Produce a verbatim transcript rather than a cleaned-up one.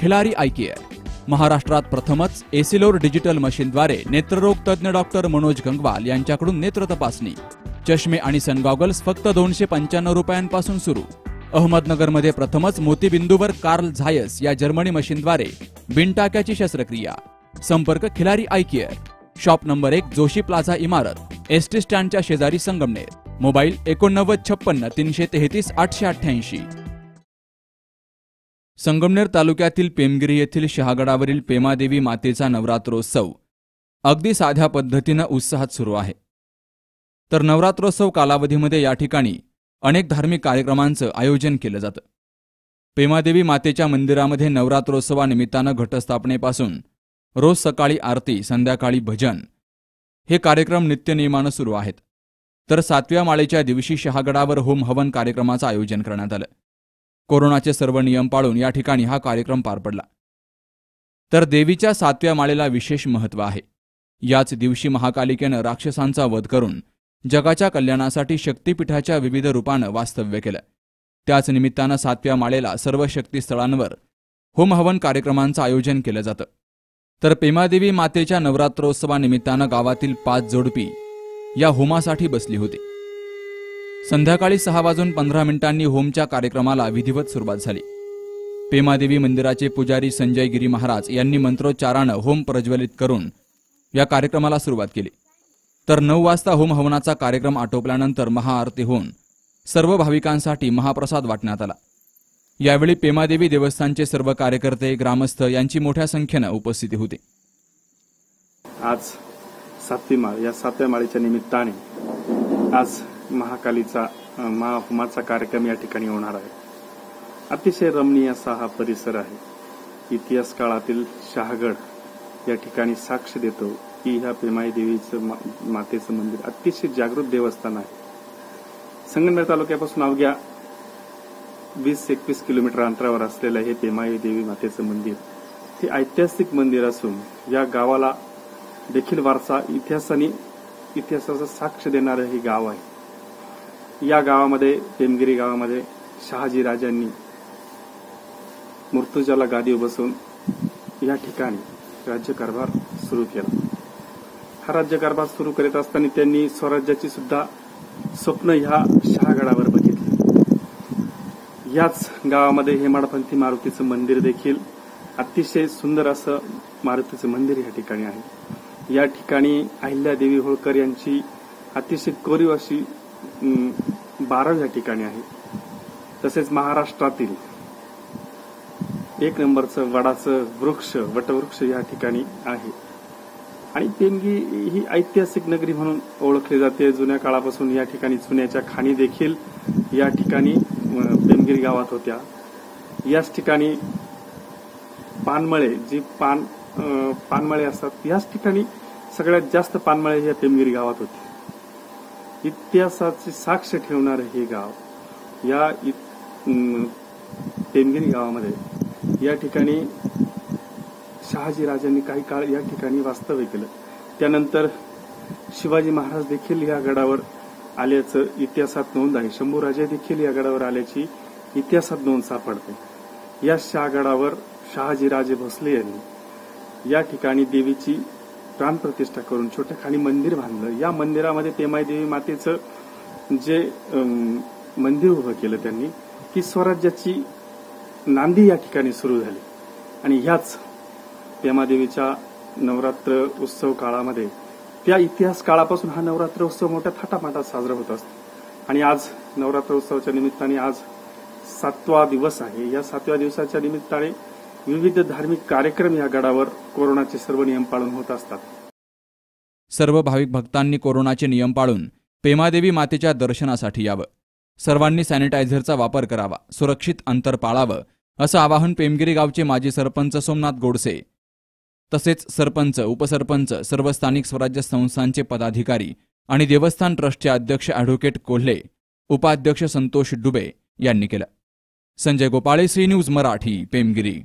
खिलारी आयकेअर महाराष्ट्रात प्रथमच एसीलोर डिजिटल मशीनद्वारे नेत्ररोग तज्ज्ञ डॉक्टर मनोज गंगवाल यांच्याकडून नेत्र तपासणी, चष्मे आणि सनगॉगल्स फक्त दोनशे पंच्याण्णव रुपयांपासून सुरू। अहमदनगरमध्ये प्रथमच मोतीबिंदूवर कार्ल झायस या जर्मनी मशीनद्वारे बिनटाक्याची शस्त्रक्रिया। संपर्क खिलारी आयकेअर, शॉप नंबर एक जोशी प्लाझा इमारत, एस टी स्टँडच्या शेजारी संगमनेर। मोबाईल एकोणनव्वद छप्पन्न तीनशे तेहतीस आठशे अठ्ठ्याऐंशी। संगमनेर तालुक्यातील पेमगिरी येथील शहागडावरील पेमादेवी मातेचा नवरात्रोत्सव अगदी साध्या पद्धतीने उत्साहात सुरू आहे। तर नवरात्रोत्सव कालावधीमध्ये या ठिकाणी अनेक धार्मिक कार्यक्रमांचं आयोजन केलं जातं। पेमादेवी मातेच्या मंदिरामध्ये नवरात्रोत्सवानिमित्तानं घटस्थापनेपासून रोज सकाळी आरती, संध्याकाळी भजन हे कार्यक्रम नित्यनियमानं सुरू आहेत। तर सातव्या माळेच्या दिवशी शहागडावर होम हवन कार्यक्रमाचं आयोजन करण्यात आलं। कोरोनाचे सर्व नियम पाळून या ठिकाणी हा कार्यक्रम पार पडला। तर देवीच्या सातव्या माळेला विशेष महत्त्व आहे। याच दिवशी महाकालिकेने राक्षसांचा वध करून जगाच्या कल्याणासाठी शक्तीपीठाच्या विविध रूपाने वास्तव्य केलं। त्याच निमित्ताने सातव्या माळेला सर्व शक्तीस्थळांवर होम हवन कार्यक्रमांचं आयोजन केलं जातं। तर पेमादेवी मातेच्या नवरात्रोत्सवानिमित्ताने गावातील पाच जोडपी या होमासाठी बसली होती। संध्याकाळी सहा वाजून पंधरा मिनिटांनी होमच्या कार्यक्रमाला विधिवत सुरुवात झाली। पेमादेवी मंदिराचे पुजारी संजय गिरी महाराज यांनी मंत्रोच्चाराने होम प्रज्वलित करून या कार्यक्रमाला सुरुवात केली। तर नऊ वाजता होम हवनाचा कार्यक्रम आटोपल्यानंतर महाआरती होऊन सर्व भाविकांसाठी महाप्रसाद वाटण्यात आला। यावेळी पेमादेवी देवस्थानचे सर्व कार्यकर्ते, ग्रामस्थ यांची मोठ्या संख्येने उपस्थिती होती। आज सातव्या माळ या सातव्या माळेच्या निमित्ताने आज महाकालीचा महाहुमाचा कार्यक्रम या ठिकाणी होणार आहे। अतिशय रमणीय असा हा परिसर आहे। इतिहास काळातील शहागड या ठिकाणी साक्ष देतो की ह्या पेमाई देवीचं मातेचं मंदिर अतिशय जागृत देवस्थान आहे। संगमनेर तालुक्यापासून अवघ्या वीस एकवीस किलोमीटर अंतरावर असलेलं हे पेमाई देवी मातेचं मंदिर हे ऐतिहासिक मंदिर असून या गावाला देखील वारसा इतिहासाने इतिहासाचा साक्ष देणारं हे गाव आहे। या गावामध्ये पेमगिरी गावामध्ये शाहजी राजांनी मृत्यूजाला गादीवर बसून या ठिकाणी राज्यकारभार सुरू केला। हा राज्यकारभार सुरू करीत असताना त्यांनी स्वराज्याची सुद्धा स्वप्न ह्या शहागडावर बघितली। याच गावामध्ये हेमाडपंती मारुतीचं मंदिर देखील अतिशय सुंदर असं मारुतीचं मंदिर या ठिकाणी आहे। या ठिकाणी अहिल्यादेवी होळकर यांची अतिशय कोरीव अशी बारव या ठिकाणी आहे। तसेच महाराष्ट्रातील एक नंबरचं वडाचं वृक्ष वटवृक्ष या ठिकाणी आहे। आणि पेमगिरी ही ऐतिहासिक नगरी म्हणून ओळखली जाते। जुन्या काळापासून या ठिकाणी चुन्याच्या खाणी देखील या ठिकाणी पेमगिरी गावात होत्या। याच ठिकाणी पानमळे जी पान पानमळे असतात याच ठिकाणी सगळ्यात जास्त पानमळे या पेमगिरी गावात होते। इतिहासाची साक्ष ठेवणारे हे गाव या पेमगिरी गावामध्ये या ठिकाणी शहाजी राजांनी काही काळ या ठिकाणी वास्तव्य केलं। त्यानंतर शिवाजी महाराज देखील या गडावर आल्याचं इतिहासात नोंद आहे। शंभू राजे देखील या गडावर आल्याची इतिहासात नोंद सापडते। या शहागडावर शहाजी राजे भोसले यांनी या ठिकाणी देवीची प्राण प्रतिष्ठा करून छोट्या खाणी मंदिर बांधलं। या मंदिरामध्ये पेमाई देवी मातेचं जे मंदिर उभं केलं त्यांनी की स्वराज्याची नांदी या ठिकाणी सुरू झाली। आणि ह्याच पेमादेवीच्या नवरात्र उत्सव काळामध्ये त्या इतिहास काळापासून हा नवरात्र उत्सव मोठ्या थाटामाटात साजरा होत असतो। आणि आज नवरात्र उत्सवाच्या निमित्ताने आज सातवा दिवस आहे। या सातव्या दिवसाच्या निमित्ताने विविध धार्मिक कार्यक्रम या गडावर कोरोनाचे सर्व नियम पाळून होत असतात। सर्व भाविक भक्तांनी कोरोनाचे नियम पाळून पेमादेवी मातेच्या दर्शनासाठी यावं। सर्वांनी सॅनिटायझरचा वापर करावा, सुरक्षित अंतर पाळावं असं आवाहन पेमगिरी गावचे माजी सरपंच सोमनाथ गोडसे तसेच सरपंच, उपसरपंच, सर्व स्थानिक स्वराज्य संस्थांचे पदाधिकारी आणि देवस्थान ट्रस्टचे अध्यक्ष ॲडव्होकेट कोल्हे, उपाध्यक्ष संतोष दुबे यांनी केलं। Sanjay Gopale, C news Marathi, Pemgiri.